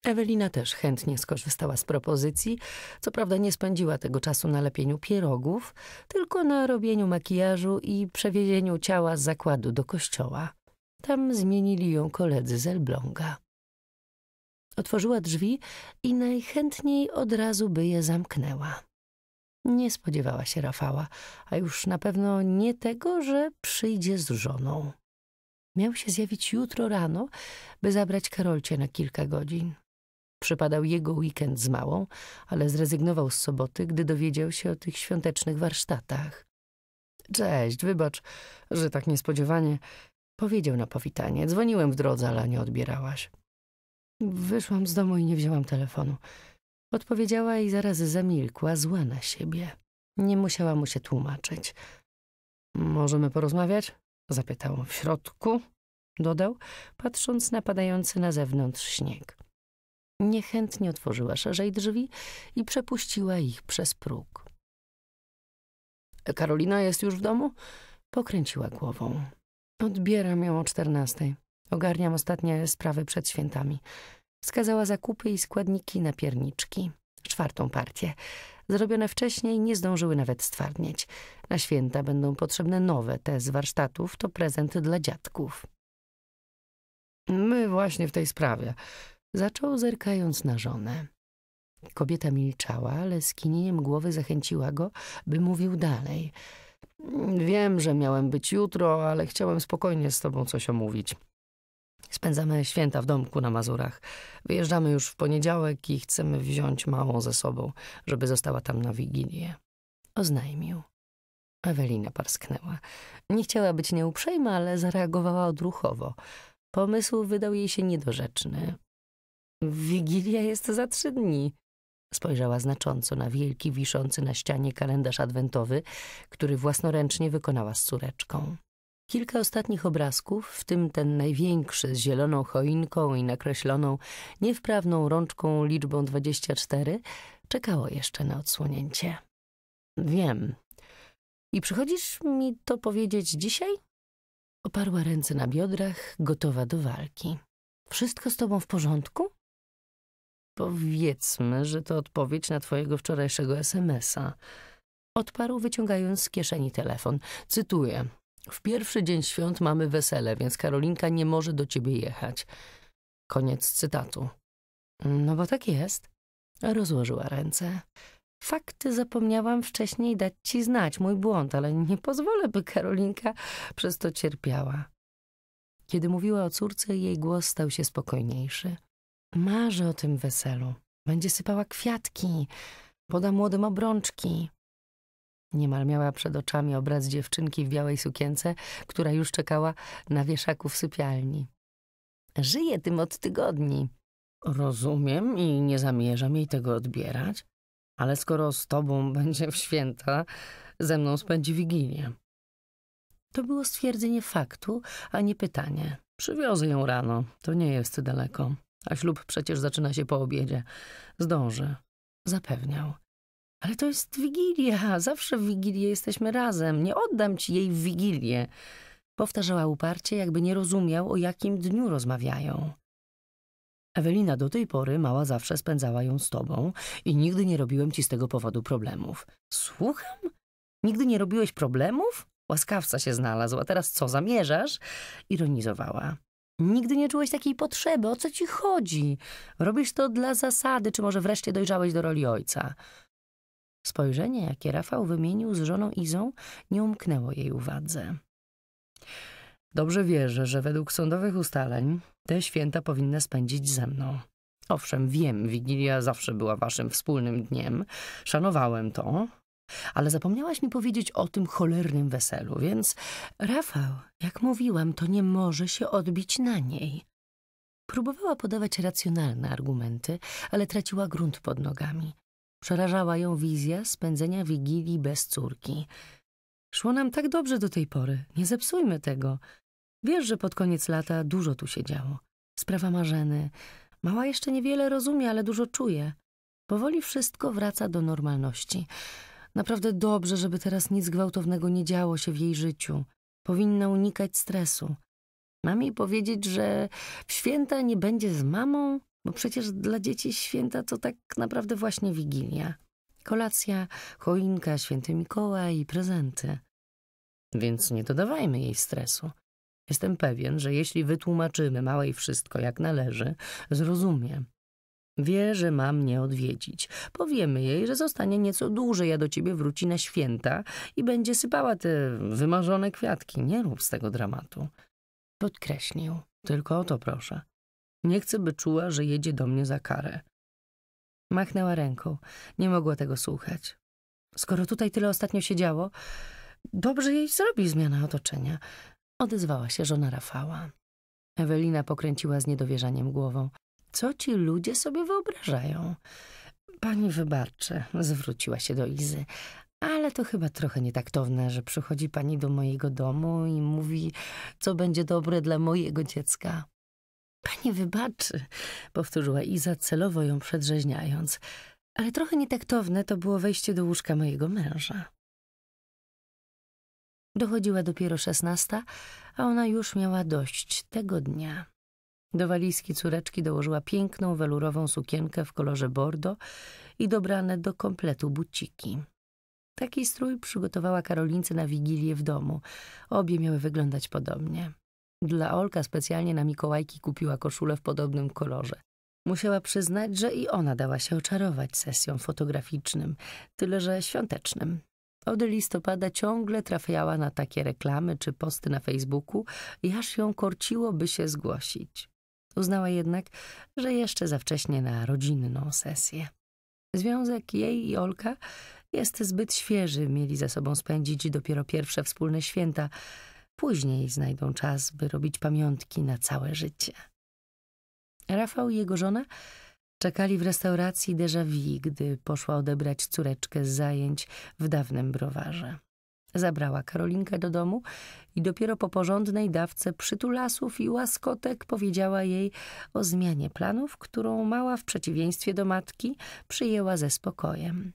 Ewelina też chętnie skorzystała z propozycji. Co prawda nie spędziła tego czasu na lepieniu pierogów, tylko na robieniu makijażu i przewiezieniu ciała z zakładu do kościoła. Tam zmienili ją koledzy z Elbląga. Otworzyła drzwi i najchętniej od razu by je zamknęła. Nie spodziewała się Rafała, a już na pewno nie tego, że przyjdzie z żoną. Miał się zjawić jutro rano, by zabrać Karolcie na kilka godzin. Przypadał jego weekend z małą, ale zrezygnował z soboty, gdy dowiedział się o tych świątecznych warsztatach. Cześć, wybacz, że tak niespodziewanie, powiedział na powitanie. Dzwoniłem w drodze, ale nie odbierałaś. Wyszłam z domu i nie wzięłam telefonu. Odpowiedziała i zaraz zamilkła, zła na siebie. Nie musiała mu się tłumaczyć. Możemy porozmawiać? Zapytał. W środku? Dodał, patrząc na padający na zewnątrz śnieg. Niechętnie otworzyła szerzej drzwi i przepuściła ich przez próg. Karolina jest już w domu? Pokręciła głową. Odbieram ją o 14:00. Ogarniam ostatnie sprawy przed świętami. Wskazała zakupy i składniki na pierniczki. 4. partię. Zrobione wcześniej nie zdążyły nawet stwardnieć. Na święta będą potrzebne nowe, te z warsztatów to prezent dla dziadków. My właśnie w tej sprawie. Zaczął, zerkając na żonę. Kobieta milczała, ale skinieniem głowy zachęciła go, by mówił dalej. Wiem, że miałem być jutro, ale chciałem spokojnie z tobą coś omówić. Spędzamy święta w domku na Mazurach. Wyjeżdżamy już w poniedziałek i chcemy wziąć małą ze sobą, żeby została tam na Wigilię. Oznajmił. Ewelina parsknęła. Nie chciała być nieuprzejma, ale zareagowała odruchowo. Pomysł wydał jej się niedorzeczny. Wigilia jest za 3 dni. Spojrzała znacząco na wielki, wiszący na ścianie kalendarz adwentowy, który własnoręcznie wykonała z córeczką. Kilka ostatnich obrazków, w tym ten największy z zieloną choinką i nakreśloną niewprawną rączką liczbą 24, czekało jeszcze na odsłonięcie. Wiem. I przychodzisz mi to powiedzieć dzisiaj? Oparła ręce na biodrach, gotowa do walki. Wszystko z tobą w porządku? Powiedzmy, że to odpowiedź na twojego wczorajszego SMS-a. Odparł, wyciągając z kieszeni telefon. Cytuję. W pierwszy dzień świąt mamy wesele, więc Karolinka nie może do ciebie jechać. Koniec cytatu. No bo tak jest. Rozłożyła ręce. Fakty zapomniałam wcześniej dać ci znać, mój błąd, ale nie pozwolę, by Karolinka przez to cierpiała. Kiedy mówiła o córce, jej głos stał się spokojniejszy. Marzę o tym weselu. Będzie sypała kwiatki, poda młodym obrączki. Niemal miała przed oczami obraz dziewczynki w białej sukience, która już czekała na wieszaku w sypialni. Żyję tym od tygodni. Rozumiem i nie zamierzam jej tego odbierać, ale skoro z tobą będzie w święta, ze mną spędzi Wigilię. To było stwierdzenie faktu, a nie pytanie. Przywiozę ją rano, to nie jest daleko. A ślub przecież zaczyna się po obiedzie. Zdążę. Zapewniał. Ale to jest Wigilia. Zawsze w Wigilię jesteśmy razem. Nie oddam ci jej w Wigilię. Powtarzała uparcie, jakby nie rozumiał, o jakim dniu rozmawiają. Ewelina, do tej pory mała zawsze spędzała ją z tobą i nigdy nie robiłem ci z tego powodu problemów. Słucham? Nigdy nie robiłeś problemów? Łaskawca się znalazł, a teraz co, zamierzasz? Ironizowała. Nigdy nie czułeś takiej potrzeby, o co ci chodzi? Robisz to dla zasady, czy może wreszcie dojrzałeś do roli ojca? Spojrzenie, jakie Rafał wymienił z żoną Izą, nie umknęło jej uwadze. Dobrze wierzę, że według sądowych ustaleń te święta powinna spędzić ze mną. Owszem, wiem, Wigilia zawsze była waszym wspólnym dniem, szanowałem to, ale zapomniałaś mi powiedzieć o tym cholernym weselu, więc Rafał, jak mówiłam, to nie może się odbić na niej. Próbowała podawać racjonalne argumenty, ale traciła grunt pod nogami. Przerażała ją wizja spędzenia Wigilii bez córki. Szło nam tak dobrze do tej pory. Nie zepsujmy tego. Wiesz, że pod koniec lata dużo tu się działo. Sprawa Marzeny. Mała jeszcze niewiele rozumie, ale dużo czuje. Powoli wszystko wraca do normalności. Naprawdę dobrze, żeby teraz nic gwałtownego nie działo się w jej życiu. Powinna unikać stresu. Mam jej powiedzieć, że w święta nie będzie z mamą, bo przecież dla dzieci święta to tak naprawdę właśnie Wigilia. Kolacja, choinka, święty Mikołaj i prezenty. Więc nie dodawajmy jej stresu. Jestem pewien, że jeśli wytłumaczymy małej wszystko jak należy, zrozumie. Wie, że ma mnie odwiedzić. Powiemy jej, że zostanie nieco dłużej, a do ciebie wróci na święta i będzie sypała te wymarzone kwiatki. Nie rób z tego dramatu. Podkreślił. Tylko o to proszę. Nie chcę, by czuła, że jedzie do mnie za karę. Machnęła ręką. Nie mogła tego słuchać. Skoro tutaj tyle ostatnio się działo, dobrze jej zrobi zmiana otoczenia. Odezwała się żona Rafała. Ewelina pokręciła z niedowierzaniem głową. Co ci ludzie sobie wyobrażają? Pani wybaczy, zwróciła się do Izy. Ale to chyba trochę nietaktowne, że przychodzi pani do mojego domu i mówi, co będzie dobre dla mojego dziecka. Pani wybaczy, powtórzyła Iza, celowo ją przedrzeźniając. Ale trochę nietaktowne to było wejście do łóżka mojego męża. Dochodziła dopiero 16, a ona już miała dość tego dnia. Do walizki córeczki dołożyła piękną welurową sukienkę w kolorze bordo i dobrane do kompletu buciki. Taki strój przygotowała Karolince na Wigilię w domu. Obie miały wyglądać podobnie. Dla Olka specjalnie na Mikołajki kupiła koszulę w podobnym kolorze. Musiała przyznać, że i ona dała się oczarować sesjom fotograficznym, tyle że świątecznym. Od listopada ciągle trafiała na takie reklamy czy posty na Facebooku i aż ją korciło, by się zgłosić. Uznała jednak, że jeszcze za wcześnie na rodzinną sesję. Związek jej i Olka jest zbyt świeży, mieli ze sobą spędzić dopiero pierwsze wspólne święta. Później znajdą czas, by robić pamiątki na całe życie. Rafał i jego żona czekali w restauracji déjà vu, gdy poszła odebrać córeczkę z zajęć w dawnym browarze. Zabrała Karolinkę do domu i dopiero po porządnej dawce przytulasów i łaskotek powiedziała jej o zmianie planów, którą mała w przeciwieństwie do matki przyjęła ze spokojem.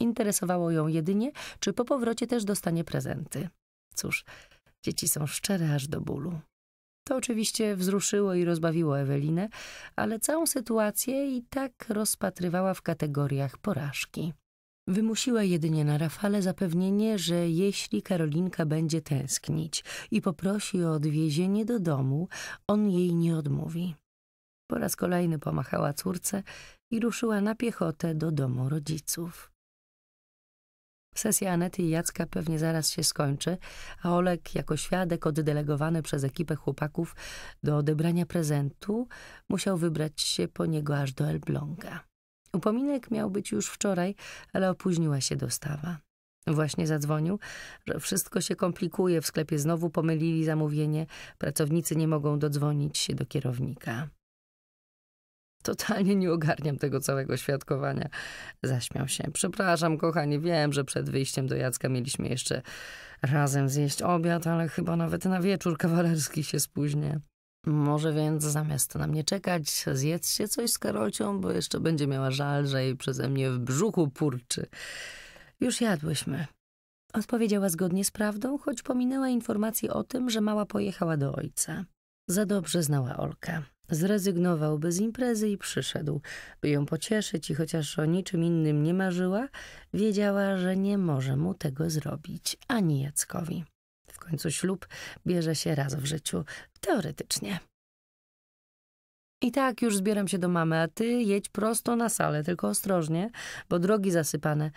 Interesowało ją jedynie, czy po powrocie też dostanie prezenty. Cóż, dzieci są szczere aż do bólu. To oczywiście wzruszyło i rozbawiło Ewelinę, ale całą sytuację i tak rozpatrywała w kategoriach porażki. Wymusiła jedynie na Rafale zapewnienie, że jeśli Karolinka będzie tęsknić i poprosi o odwiezienie do domu, on jej nie odmówi. Po raz kolejny pomachała córce i ruszyła na piechotę do domu rodziców. Sesja Anety i Jacka pewnie zaraz się skończy, a Olek jako świadek oddelegowany przez ekipę chłopaków do odebrania prezentu musiał wybrać się po niego aż do Elbląga. Upominek miał być już wczoraj, ale opóźniła się dostawa. Właśnie zadzwonił, że wszystko się komplikuje, w sklepie znowu pomylili zamówienie, pracownicy nie mogą dodzwonić się do kierownika. Totalnie nie ogarniam tego całego świadkowania. Zaśmiał się. Przepraszam, kochanie, wiem, że przed wyjściem do Jacka mieliśmy jeszcze razem zjeść obiad, ale chyba nawet na wieczór kawalerski się spóźnię. Może więc zamiast na mnie czekać, zjedzcie coś z Karolcią, bo jeszcze będzie miała żal, że jej przeze mnie w brzuchu purczy. Już jadłyśmy. Odpowiedziała zgodnie z prawdą, choć pominęła informację o tym, że mała pojechała do ojca. Za dobrze znała Olka. Zrezygnowałby z imprezy i przyszedł, by ją pocieszyć i chociaż o niczym innym nie marzyła, wiedziała, że nie może mu tego zrobić, ani Jackowi. W końcu ślub bierze się raz w życiu, teoretycznie. I tak już zbieram się do mamy, a ty jedź prosto na salę, tylko ostrożnie, bo drogi zasypane.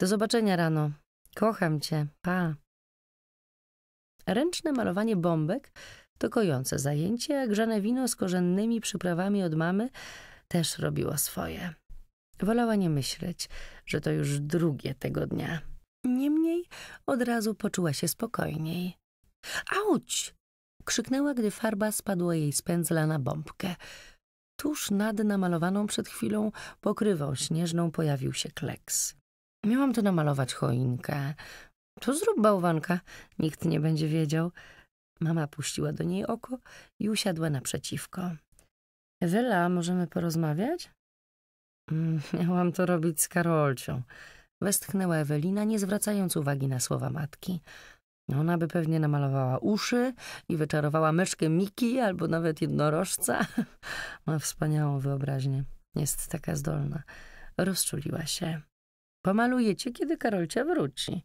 Do zobaczenia rano. Kocham cię, pa. Ręczne malowanie bombek to kojące zajęcie, a grzane wino z korzennymi przyprawami od mamy też robiło swoje. Wolała nie myśleć, że to już drugie tego dnia. Niemniej od razu poczuła się spokojniej. Auć! Krzyknęła, gdy farba spadła jej z pędzla na bombkę. Tuż nad namalowaną przed chwilą pokrywą śnieżną pojawił się kleks. Miałam tu namalować choinkę. To zrób bałwanka, nikt nie będzie wiedział. Mama puściła do niej oko i usiadła naprzeciwko. Ewela, możemy porozmawiać? Miałam to robić z Karolcią. Westchnęła Ewelina, nie zwracając uwagi na słowa matki. Ona by pewnie namalowała uszy i wyczarowała myszkę Miki albo nawet jednorożca. Ma wspaniałą wyobraźnię. Jest taka zdolna. Rozczuliła się. Pomaluję cię, kiedy Karolcia wróci.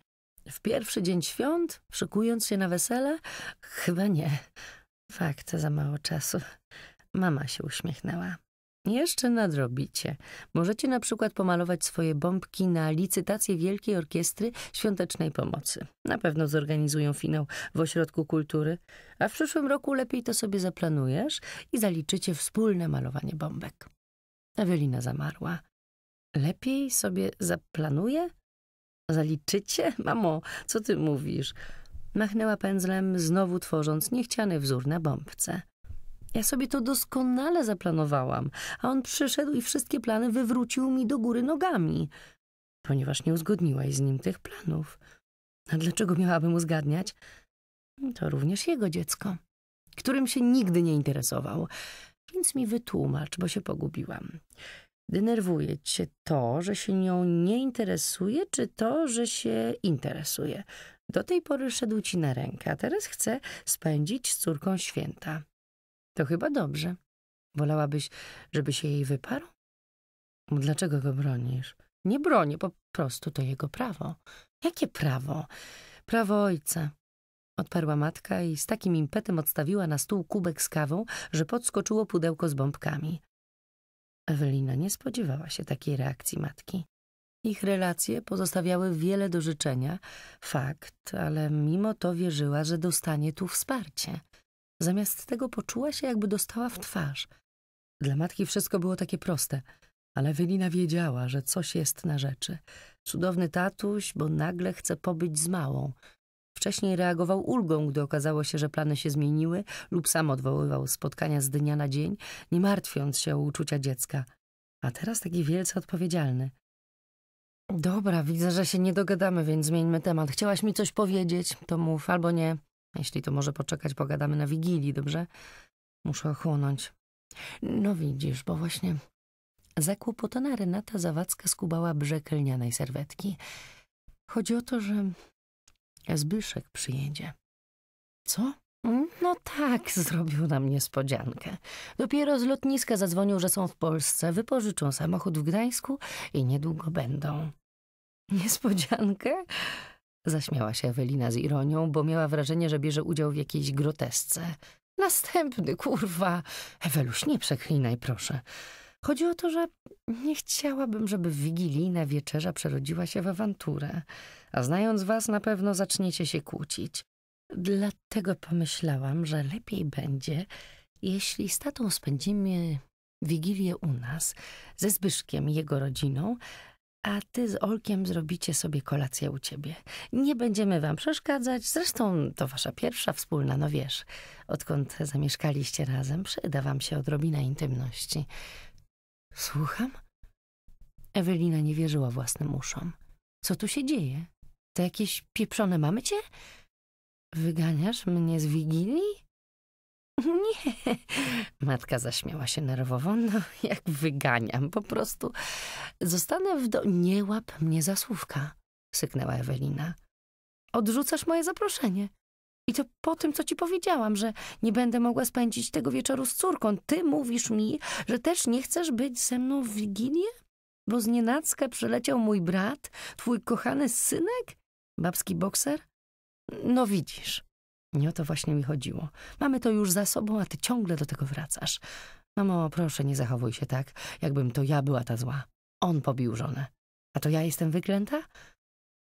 W pierwszy dzień świąt, szykując się na wesele? Chyba nie. Fakt, za mało czasu. Mama się uśmiechnęła. Jeszcze nadrobicie. Możecie na przykład pomalować swoje bombki na licytację Wielkiej Orkiestry Świątecznej Pomocy. Na pewno zorganizują finał w Ośrodku Kultury. A w przyszłym roku lepiej to sobie zaplanujesz i zaliczycie wspólne malowanie bombek. Ewelina zamarła. Lepiej sobie zaplanuję? Zaliczycie? Mamo, co ty mówisz? Machnęła pędzlem, znowu tworząc niechciany wzór na bombce. Ja sobie to doskonale zaplanowałam, a on przyszedł i wszystkie plany wywrócił mi do góry nogami, ponieważ nie uzgodniłaś z nim tych planów. A dlaczego miałabym uzgadniać? To również jego dziecko, którym się nigdy nie interesował. Więc mi wytłumacz, bo się pogubiłam. Denerwuje cię to, że się nią nie interesuje, czy to, że się interesuje? Do tej pory szedł ci na rękę, a teraz chce spędzić z córką święta. To chyba dobrze. Wolałabyś, żeby się jej wyparł? Dlaczego go bronisz? Nie bronię, po prostu to jego prawo. Jakie prawo? Prawo ojca. Odparła matka i z takim impetem odstawiła na stół kubek z kawą, że podskoczyło pudełko z bombkami. Ewelina nie spodziewała się takiej reakcji matki. Ich relacje pozostawiały wiele do życzenia, fakt, ale mimo to wierzyła, że dostanie tu wsparcie. Zamiast tego poczuła się, jakby dostała w twarz. Dla matki wszystko było takie proste, ale Ewelina wiedziała, że coś jest na rzeczy. Cudowny tatuś, bo nagle chce pobyć z małą. Wcześniej reagował ulgą, gdy okazało się, że plany się zmieniły, lub sam odwoływał spotkania z dnia na dzień, nie martwiąc się o uczucia dziecka. A teraz taki wielce odpowiedzialny. Dobra, widzę, że się nie dogadamy, więc zmieńmy temat. Chciałaś mi coś powiedzieć, to mów, albo nie. Jeśli to może poczekać, pogadamy na Wigilii, dobrze? Muszę ochłonąć. No widzisz, bo właśnie... Zakłopotana Renata Zawadzka skubała brzeg lnianej serwetki. Chodzi o to, że... Zbyszek przyjedzie. Co? No tak, zrobił nam niespodziankę. Dopiero z lotniska zadzwonił, że są w Polsce, wypożyczą samochód w Gdańsku i niedługo będą. Niespodziankę? Zaśmiała się Ewelina z ironią, bo miała wrażenie, że bierze udział w jakiejś grotesce. Następny, kurwa! Eweluś, nie przeklinaj, proszę. Chodzi o to, że nie chciałabym, żeby wigilijna wieczerza przerodziła się w awanturę, a znając was, na pewno zaczniecie się kłócić. Dlatego pomyślałam, że lepiej będzie, jeśli z tatą spędzimy Wigilię u nas, ze Zbyszkiem i jego rodziną, a ty z Olkiem zrobicie sobie kolację u ciebie. Nie będziemy wam przeszkadzać, zresztą to wasza pierwsza wspólna, no wiesz, odkąd zamieszkaliście razem, przyda wam się odrobina intymności. Słucham? Ewelina nie wierzyła własnym uszom. Co tu się dzieje? To jakieś pieprzone mamy cię? Wyganiasz mnie z Wigilii? Nie. Matka zaśmiała się nerwowo. No, jak wyganiam, po prostu. Zostanę w domu. Nie łap mnie za słówka, syknęła Ewelina. Odrzucasz moje zaproszenie. I to po tym, co ci powiedziałam, że nie będę mogła spędzić tego wieczoru z córką. Ty mówisz mi, że też nie chcesz być ze mną w Wigilię? Bo znienacka przyleciał mój brat, twój kochany synek? Babski bokser? No widzisz. Nie o to właśnie mi chodziło. Mamy to już za sobą, a ty ciągle do tego wracasz. Mamo, proszę, nie zachowuj się tak, jakbym to ja była ta zła. On pobił żonę. A to ja jestem wyklęta?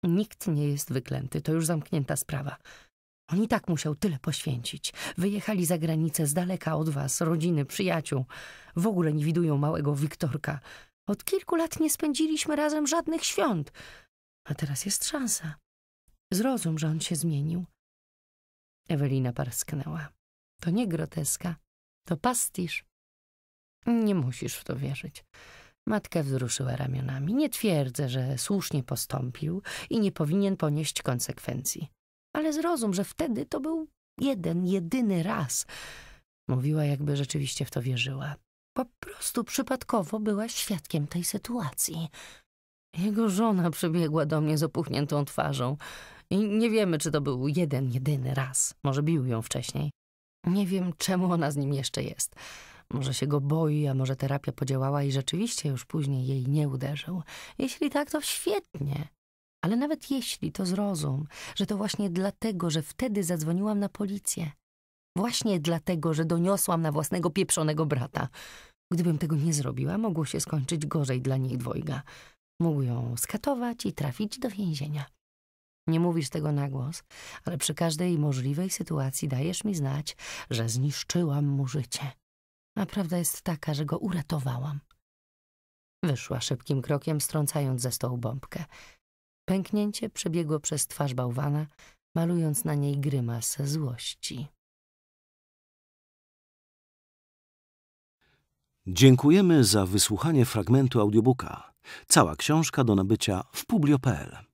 Nikt nie jest wyklęty, to już zamknięta sprawa. On i tak musiał tyle poświęcić. Wyjechali za granicę, z daleka od was, rodziny, przyjaciół. W ogóle nie widują małego Wiktorka. Od kilku lat nie spędziliśmy razem żadnych świąt. A teraz jest szansa. Zrozum, że on się zmienił. Ewelina parsknęła. To nie groteska, to pastisz. Nie musisz w to wierzyć. Matka wzruszyła ramionami. Nie twierdzę, że słusznie postąpił i nie powinien ponieść konsekwencji. Ale zrozum, że wtedy to był jeden, jedyny raz. Mówiła, jakby rzeczywiście w to wierzyła. Po prostu przypadkowo byłaś świadkiem tej sytuacji. Jego żona przybiegła do mnie z opuchniętą twarzą. I nie wiemy, czy to był jeden, jedyny raz. Może bił ją wcześniej. Nie wiem, czemu ona z nim jeszcze jest. Może się go boi, a może terapia podziałała i rzeczywiście już później jej nie uderzył. Jeśli tak, to świetnie. Ale nawet jeśli, to zrozum, że to właśnie dlatego, że wtedy zadzwoniłam na policję. Właśnie dlatego, że doniosłam na własnego pieprzonego brata. Gdybym tego nie zrobiła, mogło się skończyć gorzej dla nich dwojga. Mógł ją skatować i trafić do więzienia. Nie mówisz tego na głos, ale przy każdej możliwej sytuacji dajesz mi znać, że zniszczyłam mu życie. A prawda jest taka, że go uratowałam. Wyszła szybkim krokiem, strącając ze stołu bombkę. Pęknięcie przebiegło przez twarz bałwana, malując na niej grymas złości. Dziękujemy za wysłuchanie fragmentu audiobooka. Cała książka do nabycia w Publio.pl.